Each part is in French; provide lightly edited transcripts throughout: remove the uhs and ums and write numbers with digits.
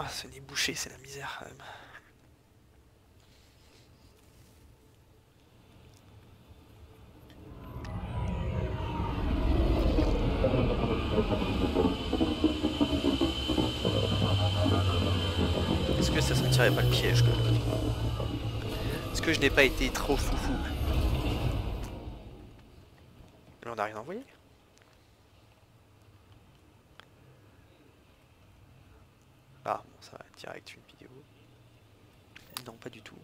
Ah, ce nez bouché, c'est la misère. Est-ce que ça sentirait pas le piège quand même? Est-ce que je n'ai pas été trop foufou? Mais on n'a rien envoyé. Ah, bon, ça va direct une vidéo. Non, pas du tout.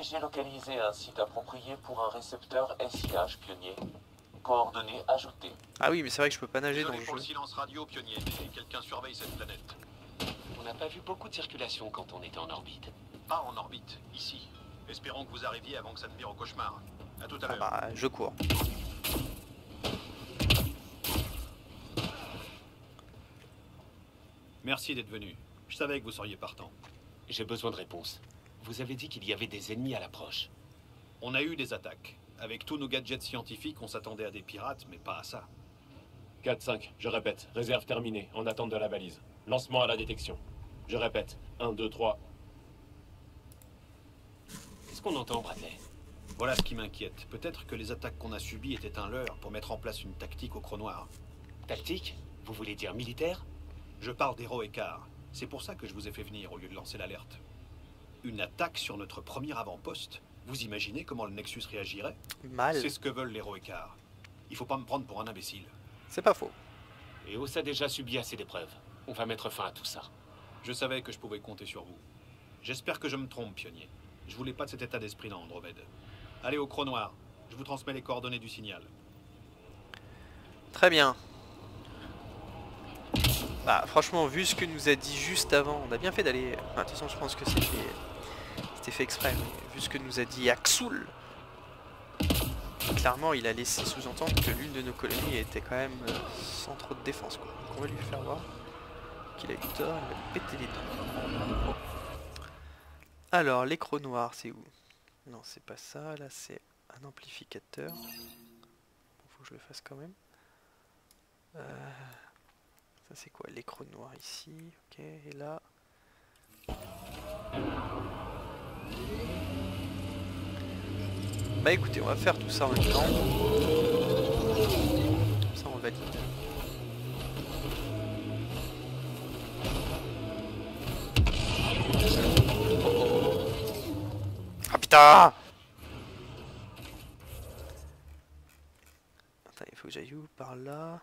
J'ai localisé un site approprié pour un récepteur S.I.H. pionnier. Coordonnées ajoutées. Ah oui, mais c'est vrai que je peux pas nager dans le jeu. Le silence radio pionnier, quelqu'un surveille cette planète. On n'a pas vu beaucoup de circulation quand on était en orbite. Pas en orbite, ici. Espérons que vous arriviez avant que ça ne vire au cauchemar. A tout à l'heure. Ah bah, je cours. Merci d'être venu. Je savais que vous seriez partant. J'ai besoin de réponses. Vous avez dit qu'il y avait des ennemis à l'approche. On a eu des attaques. Avec tous nos gadgets scientifiques, on s'attendait à des pirates, mais pas à ça. 4-5, je répète, réserve terminée, en attente de la valise. Lancement à la détection. Je répète, 1, 2, 3. Qu'est-ce qu'on entend, Bradley? Voilà ce qui m'inquiète. Peut-être que les attaques qu'on a subies étaient un leurre pour mettre en place une tactique au croc noir. Tactique? Vous voulez dire militaire? Je parle des Roekaar. C'est pour ça que je vous ai fait venir au lieu de lancer l'alerte. Une attaque sur notre premier avant-poste? Vous imaginez comment le Nexus réagirait? Mal. C'est ce que veulent les Roekaar. Il faut pas me prendre pour un imbécile. C'est pas faux. Eos a déjà subi assez d'épreuves. On va mettre fin à tout ça. Je savais que je pouvais compter sur vous. J'espère que je me trompe, pionnier. Je voulais pas de cet état d'esprit là, Andromède. Allez au croc noir. Je vous transmets les coordonnées du signal. Très bien. Bah, franchement, vu ce que nous a dit juste avant, on a bien fait d'aller... Enfin, de toute façon, je pense que c'était fait exprès, mais vu ce que nous a dit Axoul, clairement il a laissé sous-entendre que l'une de nos colonies était quand même sans trop de défense, quoi. Donc on va lui faire voir qu'il a eu tort, il va péter les dents. Alors les crocs noirs, c'est où? Non, c'est pas ça, là c'est un amplificateur. Faut que je le fasse quand même. Ça c'est quoi? Les crocs noirs ici, ok, et là... Bah écoutez, on va faire tout ça en même temps. Comme ça on valide. Ah putain! Attends, il faut que j'aille où? Par là.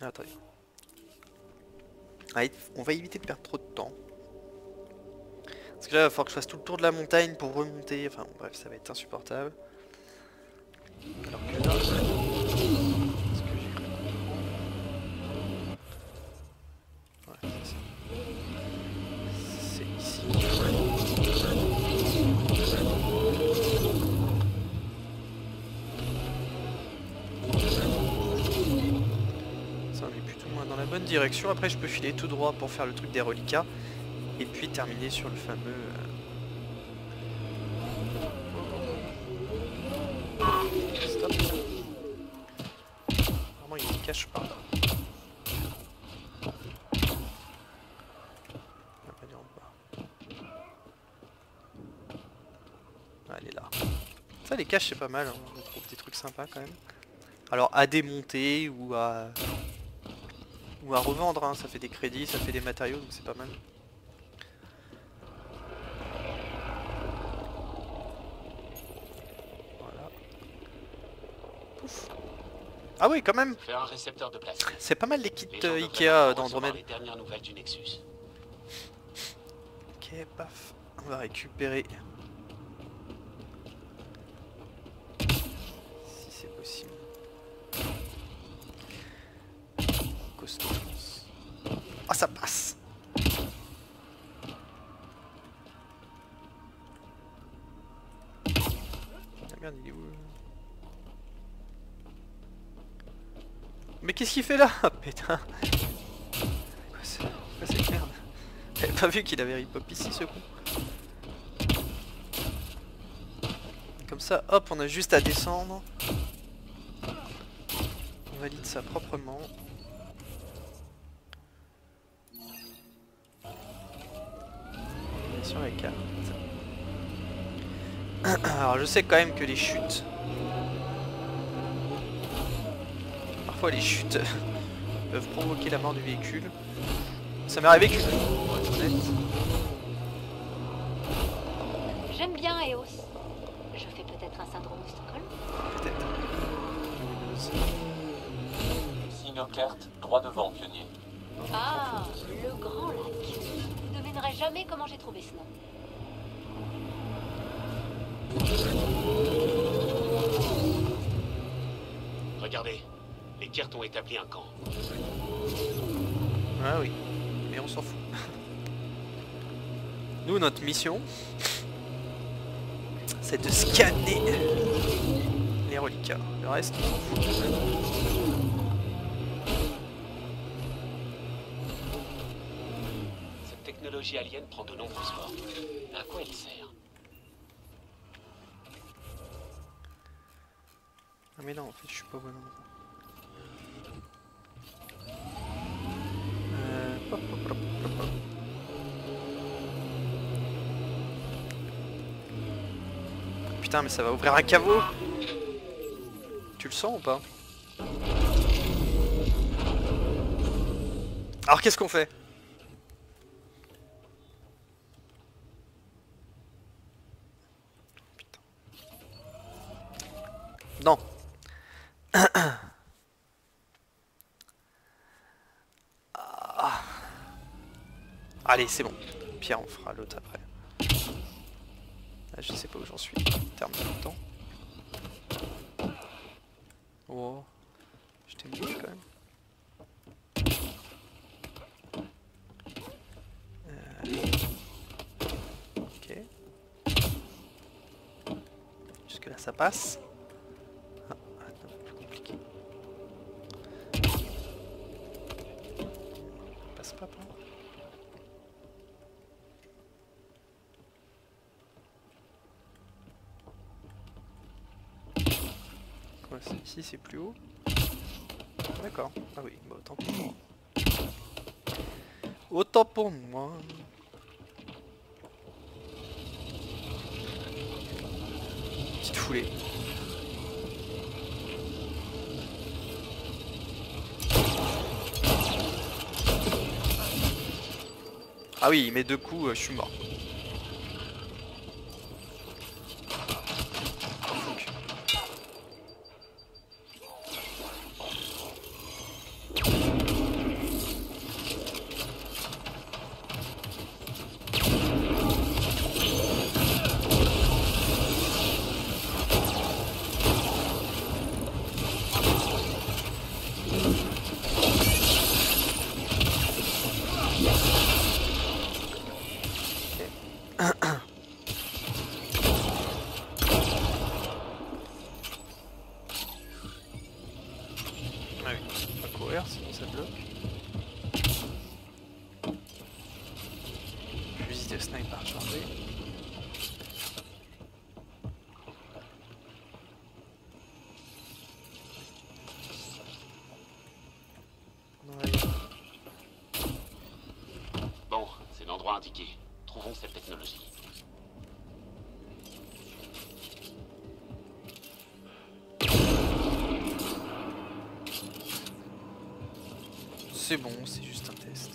Attendez. Allez, on va éviter de perdre trop de temps. Parce que là, il va falloir que je fasse tout le tour de la montagne pour remonter. Enfin, bon, bref, ça va être insupportable. Alors que là... Est-ce que j'ai cru? Ouais, c'est ça. C'est ici. Dans la bonne direction, après je peux filer tout droit pour faire le truc des reliquats et puis terminer sur le fameux stop. Vraiment il me cache par là. On va pas aller en bas. Elle est là. Ça, les caches c'est pas mal, hein. On trouve des trucs sympas quand même. Alors à démonter ou à... Ou à revendre, hein. Ça fait des crédits, ça fait des matériaux, donc c'est pas mal. Voilà. Pouf. Ah oui, quand même. C'est pas mal les kits Ikea d'Andromède. Ok, paf. On va récupérer. Si c'est possible. Ah, ça passe. Ah merde, il est où? Mais qu'est-ce qu'il fait là? Ah putain. Quoi cette merde? J'avais pas vu qu'il avait ripop ici ce con. Comme ça, hop, on a juste à descendre. valide ça proprement. Sur la carte. Alors je sais quand même que les chutes. Parfois les chutes peuvent provoquer la mort du véhicule. Ça m'est arrivé que je... J'aime bien Eos. Je fais peut-être un syndrome de Stockholm. Peut-être. Sinocarte, droit devant, pionnier. Ah, le grand lac. Vous ne devinerez jamais comment j'ai trouvé ce nom. Regardez, les cartes ont établi un camp. Ah oui, mais on s'en fout. Nous, notre mission, c'est de scanner les reliquats. Le reste, on s'en fout. Cette technologie alien prend de nombreuses formes. À quoi elle sert? Ah mais non, en fait, je suis pas bon endroit. Putain mais ça va ouvrir un caveau. Tu le sens ou pas? Alors qu'est-ce qu'on fait? Putain. Non. Allez, c'est bon. Pierre, on fera l'autre après. Là, je sais pas où j'en suis en termes de temps. Wow. Je t'ai mis quand même. Ok. Jusque là, ça passe. Ah, attends, plus compliqué. On passe pas par là. Ici c'est plus haut. D'accord. Ah oui, bah, autant pour moi. Autant pour moi. Petite foulée. Ah oui, mais deux coups, je suis mort. Indiqué. Trouvons cette technologie. C'est bon, c'est juste un test.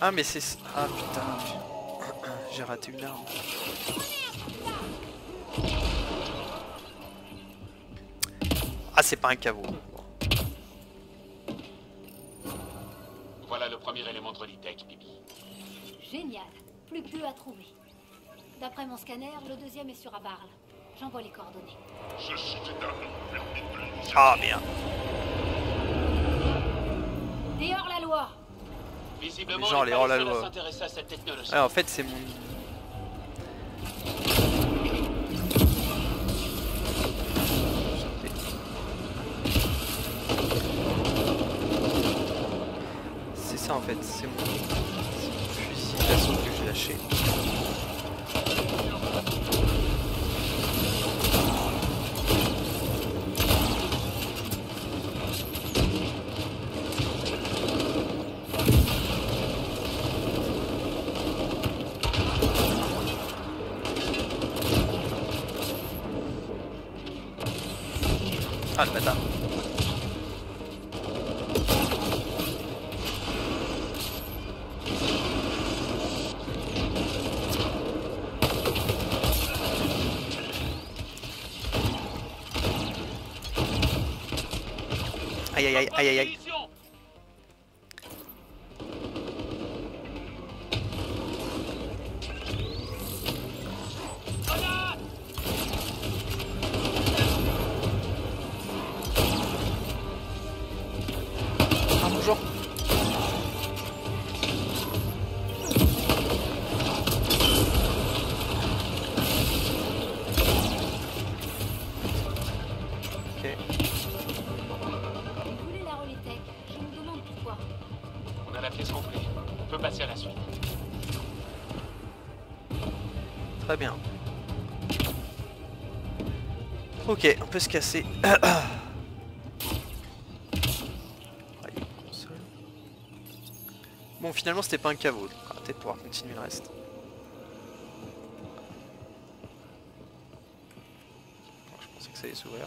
Ah mais c'est... Ah putain, j'ai raté une arme. Ah c'est pas un caveau. Voilà le premier élément de Relitech, Bibi. Génial. Plus que deux à trouver. D'après mon scanner, le deuxième est sur Abarl. J'envoie les coordonnées. Ceci est un non-permis. Ah, bien. Des hors-la-loi. Visiblement, genre, les hors-la-loi s'intéressent à cette technologie. Ah, en fait, c'est mon... en fait, c'est mon fusil d'assaut que j'ai lâché. Ah, le bâtard. Aïe aïe aïe aïe aïe aïe. Ok, on peut se casser. Bon, finalement c'était pas un caveau, donc on va peut-être pouvoir continuer le reste. Bon, je pensais que ça allait s'ouvrir.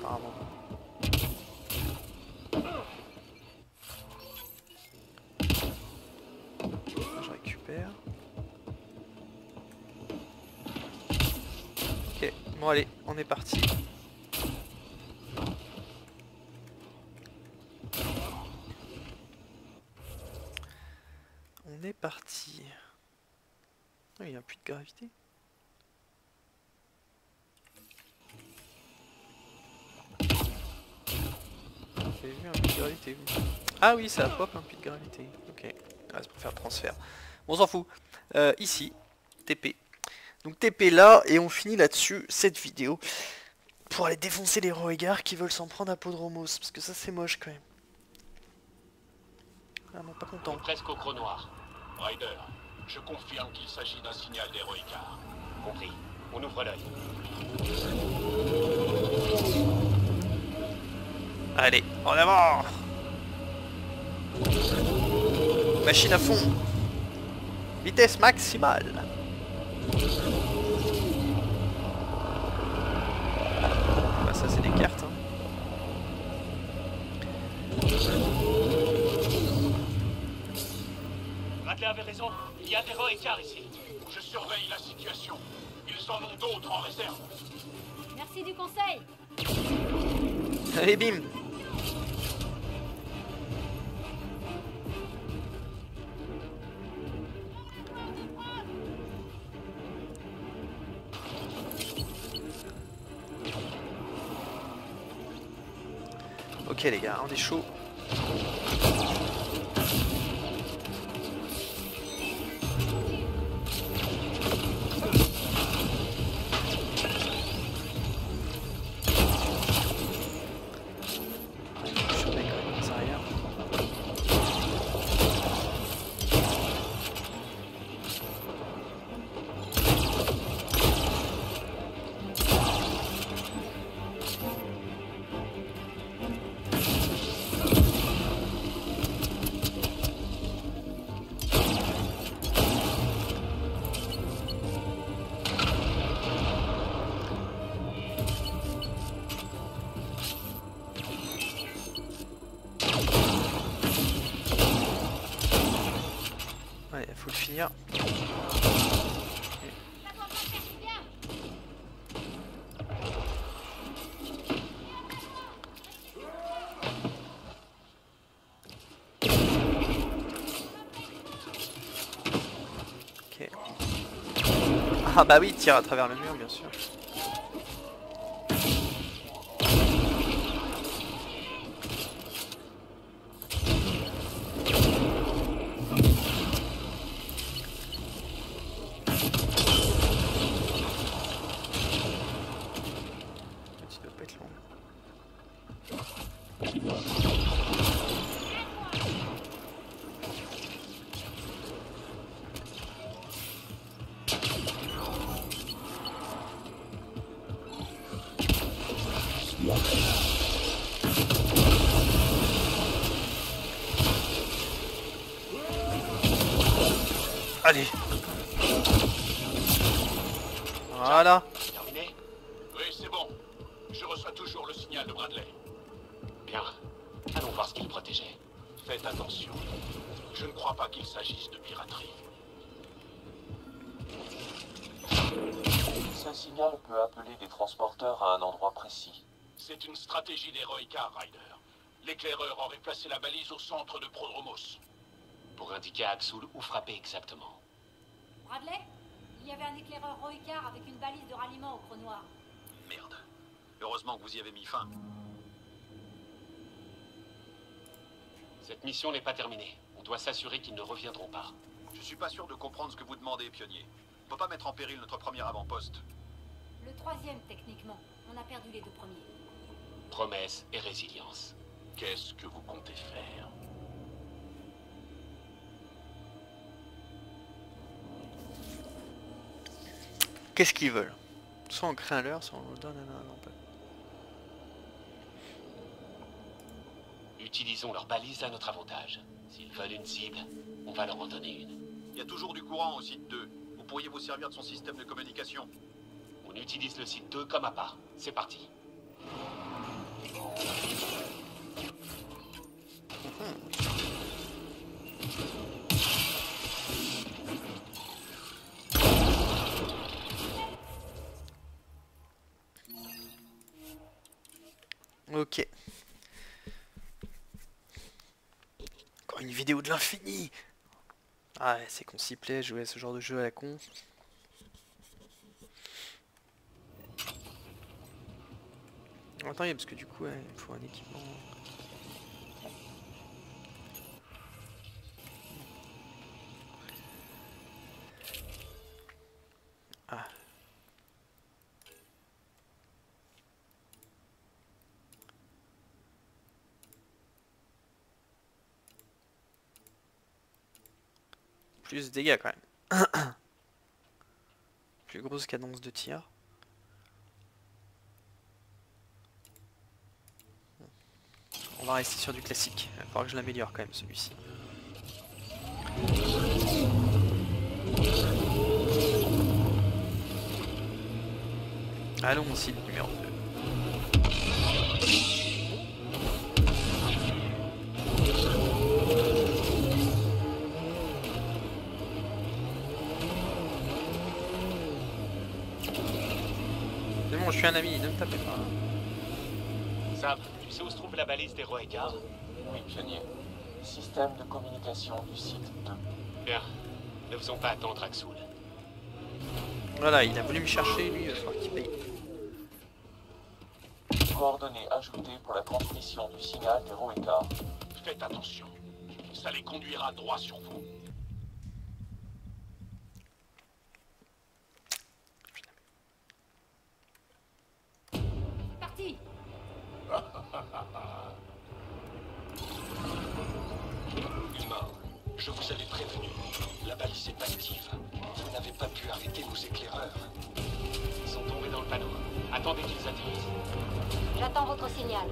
Apparemment. Je récupère. Bon allez, on est parti. On est parti. Oh, il n'y a plus de gravité. Vous avez vu un puits de gravité, vous? Ah oui, ça pop un puits de gravité. Ok, ah, c'est pour faire le transfert. Bon, on s'en fout. Ici, TP. Donc TP là, et on finit là-dessus cette vidéo pour aller défoncer les Roekaar qui veulent s'en prendre à Podromos, parce que ça c'est moche quand même. Ah, moi pas content. Presque au creux noir. Ryder, je confirme qu'il s'agit d'un signal des Roekaar. Compris, on ouvre l'œil. Allez, en avant. Machine à fond. Vitesse maximale. Bah ça c'est des cartes hein. Bradley avait raison, il y a des Roekaar ici. Je surveille la situation, ils en ont d'autres en réserve. Merci du conseil. Allez bim. Ok les gars, on est chaud. Ah bah oui, il tire à travers le mur bien sûr. Allez. Voilà. Terminé. Oui, c'est bon. de Bradley. Bien. Allons voir ce qu'il protégeait. Faites attention. Je ne crois pas qu'il s'agisse de piraterie. Ce signal peut appeler des transporteurs à un endroit précis. C'est une stratégie des Roekaar, Ryder. L'éclaireur aurait placé la balise au centre de Prodromos. Pour indiquer à Axoul où frapper exactement. Bradley, il y avait un éclaireur Roekaar avec une balise de ralliement au creux noir. Merde. Heureusement que vous y avez mis fin. Cette mission n'est pas terminée. On doit s'assurer qu'ils ne reviendront pas. Je suis pas sûr de comprendre ce que vous demandez, pionnier. On peut pas mettre en péril notre premier avant-poste. Le troisième, techniquement. On a perdu les deux premiers. Promesse et résilience. Qu'est-ce que vous comptez faire ? Qu'est-ce qu'ils veulent ? Soit on craint l'heure, soit on le donne à l'empêche. Utilisons leur balise à notre avantage. S'ils veulent une cible, on va leur en donner une. Il y a toujours du courant au site 2. Vous pourriez vous servir de son système de communication. On utilise le site 2 comme appât. C'est parti. Ok. Encore une vidéo de l'infini. Ah ouais, c'est qu'on s'y plaît, jouer à ce genre de jeu à la con. Attends, parce que du coup, ouais, il faut un équipement. Ah. Plus de dégâts quand même. Plus grosse cadence de tir. On va rester sur du classique. Il va falloir que je l'améliore quand même celui-ci. Allons aussi le numéro 2. C'est bon, je suis un ami, ne me tapez pas. Sam, tu sais où se trouve la balise des Roekaar ? Oui, pionnier. Système de communication du site 2. Bien. Ne faisons pas attendre Axoul. Voilà, il a voulu me chercher, lui, il va falloir qu'il paye. Coordonnées ajoutées pour la transmission du signal des Roekaar. Faites attention, ça les conduira droit sur vous. Parti. Humain, je vous avais prévenu, la balise est active. Vous n'avez pas pu arrêter nos éclaireurs. Ils sont tombés dans le panneau. Attendez qu'ils atterrissent. J'attends votre signal.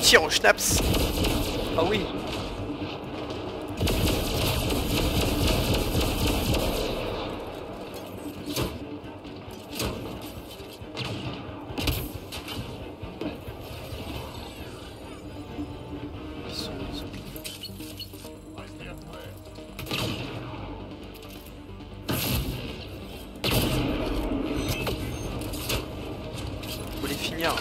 Tire au schnapps. Ah oui. Faut les finir.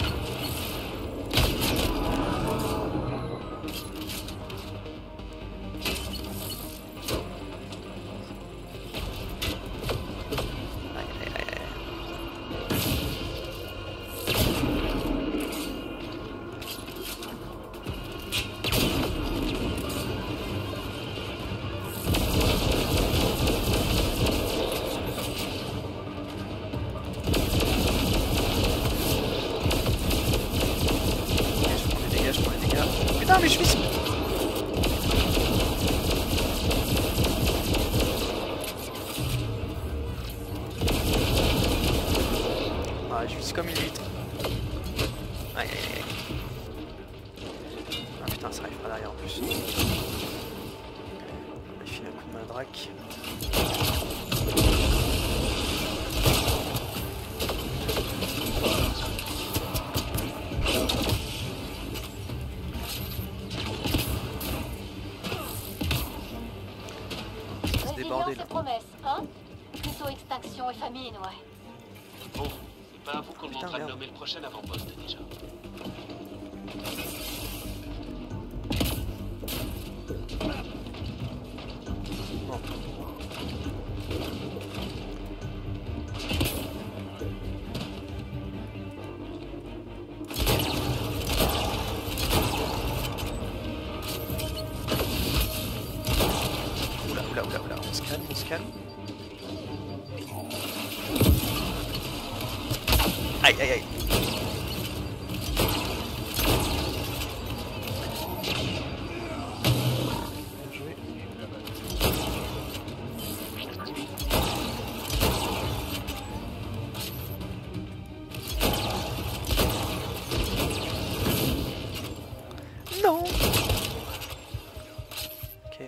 Putain, mais je suis... Ah, je suis comme une huître. Aïe, aïe, aïe. Ah putain, ça arrive pas derrière en plus. On va filer un coup de madraque. Et famine, ouais. Bon, c'est pas à vous qu'on est en train de nommer le prochain avant-poste déjà. Oula, on se calme. Aïe aïe aïe. Non. Ok.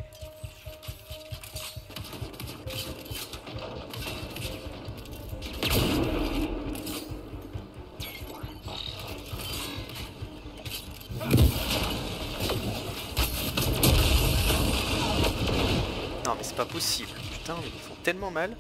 Pas possible, putain, mais ils font tellement mal.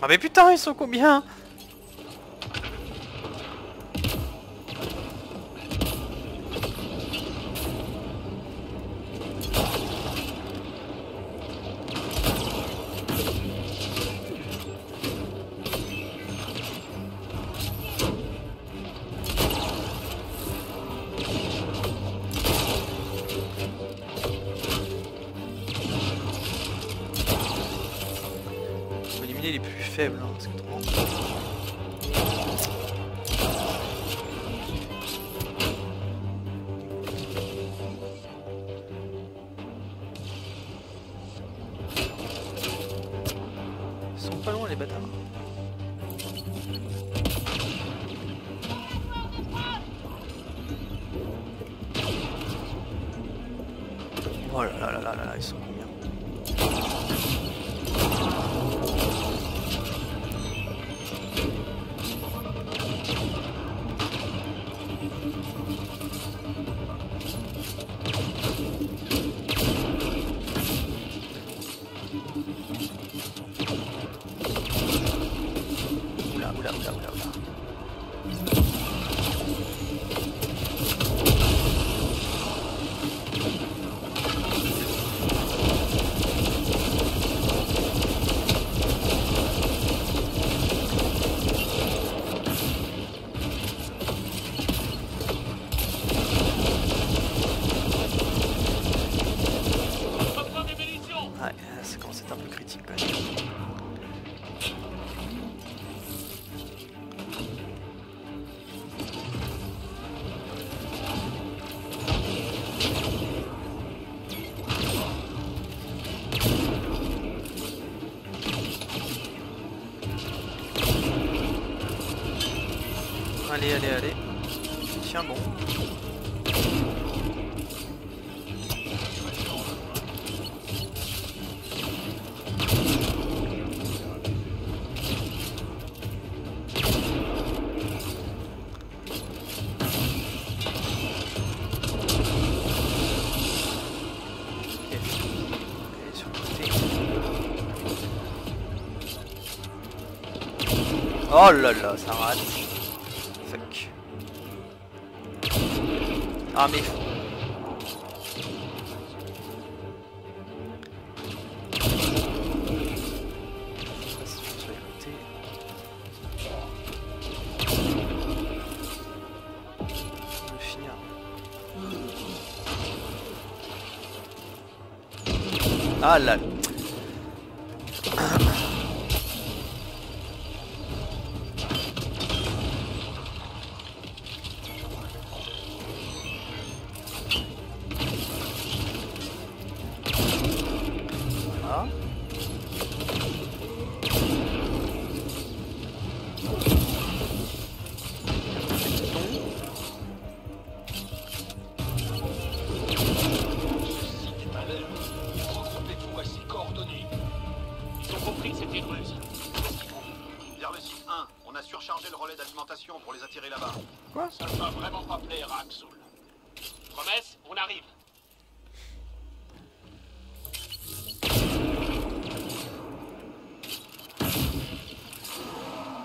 Ah mais putain, ils sont combien? Les plus faibles, hein, parce que ils sont pas loin les bâtards. Oh là là là là là, ils sont combien? Allez. Tiens bon. Oh là là, ça rate. Ah mais... Je vais passer sur le côté. حالا.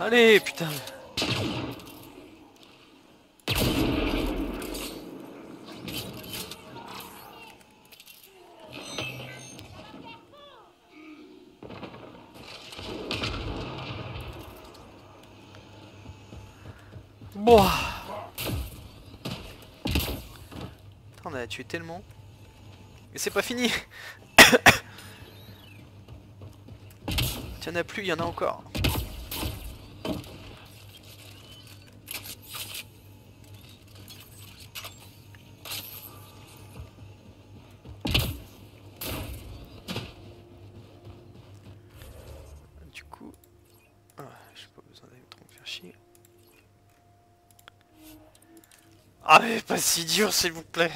Allez, putain. Bon. Putain, on a tué tellement. Mais c'est pas fini. Il y en a plus, il y en a encore. Ah mais pas si dur s'il vous plaît.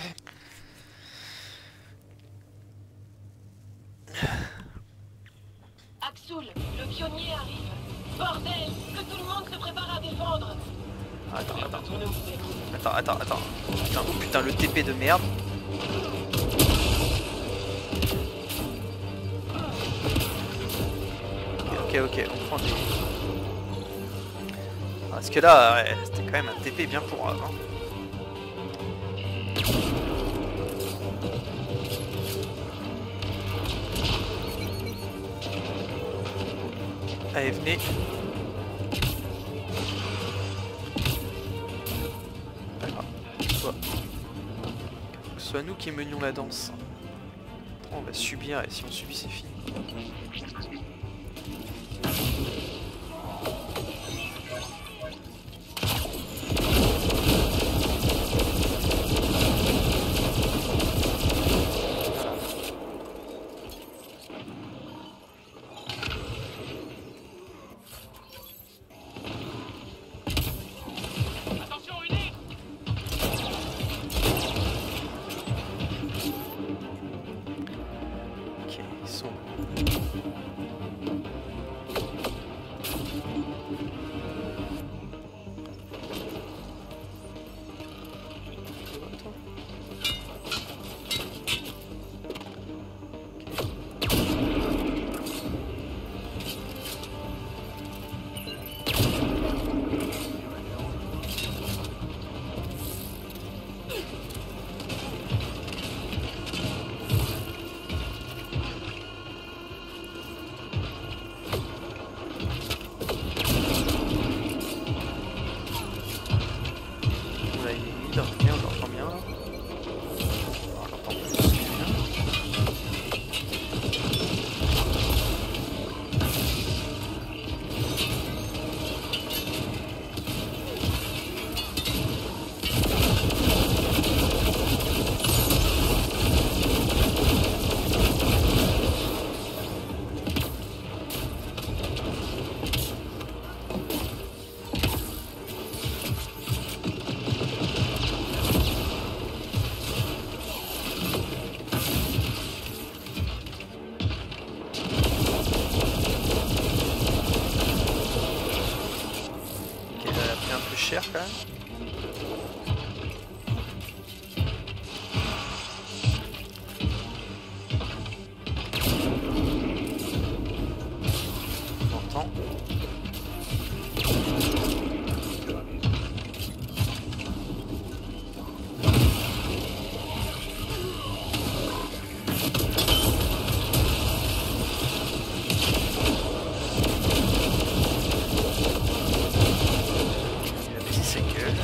Axoul, le pionnier arrive. Bordel, que tout le monde se prépare à défendre. Attends. Putain, le TP de merde. Ok, on prend du... Parce que là, ouais, c'était quand même un TP bien pour eux, hein. Allez, venez. Que ce soit nous qui menions la danse. On va subir, et si on subit, c'est fini. C'est que...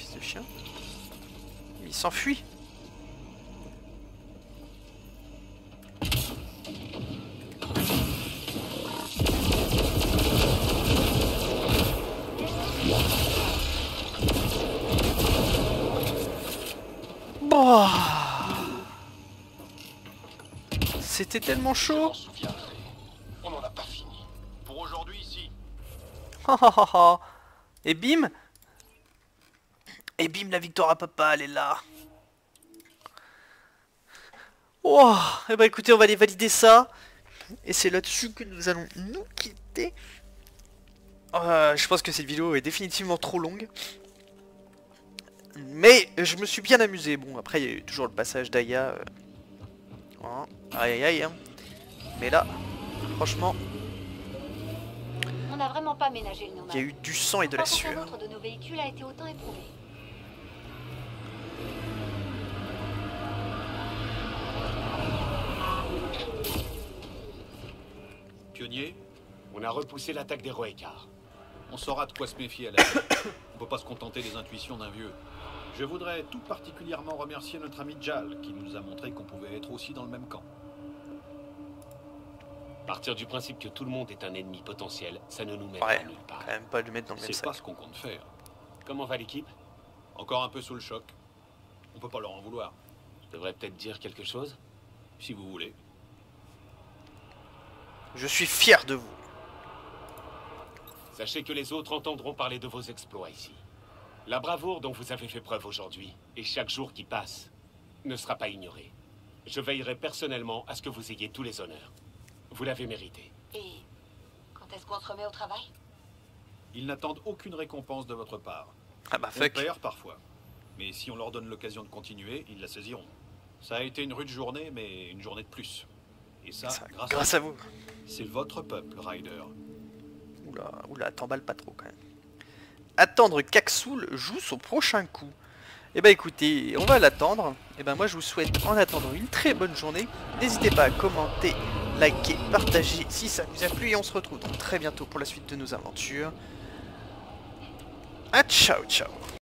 fils de chien. Mais il s'enfuit. Bon. C'était tellement chaud. On n'en a pas fini. Pour aujourd'hui ici. Et bim. Et bim, la victoire à papa, elle est là. Wow. Et bah écoutez, on va aller valider ça. Et c'est là-dessus que nous allons nous quitter. Je pense que cette vidéo est définitivement trop longue. Mais je me suis bien amusé. Bon, après, il y a eu toujours le passage d'Aya. Hein. Aïe aïe aïe. Hein. Mais là, franchement... on n'a vraiment pas ménagé le nomade. Il y a eu du sang et de la sueur. Aucun autre de nos véhicules a été autant éprouvé. Pionnier, on a repoussé l'attaque des Roekaar. On saura de quoi se méfier à la fin. On ne peut pas se contenter des intuitions d'un vieux. Je voudrais tout particulièrement remercier notre ami Jal, qui nous a montré qu'on pouvait être aussi dans le même camp. Partir du principe que tout le monde est un ennemi potentiel, ça ne nous mène à nulle part. Quand même pas le mettre dans le même sac. C'est pas ce qu'on compte faire. Comment va l'équipe? Encore un peu sous le choc. On peut pas leur en vouloir. Je devrais peut-être dire quelque chose, si vous voulez. Je suis fier de vous. Sachez que les autres entendront parler de vos exploits ici. La bravoure dont vous avez fait preuve aujourd'hui, et chaque jour qui passe, ne sera pas ignorée. Je veillerai personnellement à ce que vous ayez tous les honneurs. Vous l'avez mérité. Et quand est-ce qu'on se remet au travail? Ils n'attendent aucune récompense de votre part. Ah bah fuck. On perd parfois. Mais si on leur donne l'occasion de continuer, ils la saisiront. Ça a été une rude journée, mais une journée de plus. Et ça, grâce à vous. C'est votre peuple, Ryder. Oula, oula, t'emballe pas trop quand même. Attendre qu'Axoul joue son prochain coup. Et bah écoutez, on va l'attendre. Et bah moi je vous souhaite en attendant une très bonne journée. N'hésitez pas à commenter, liker, partager si ça vous a plu. Et on se retrouve donc très bientôt pour la suite de nos aventures. Ah, ciao ciao.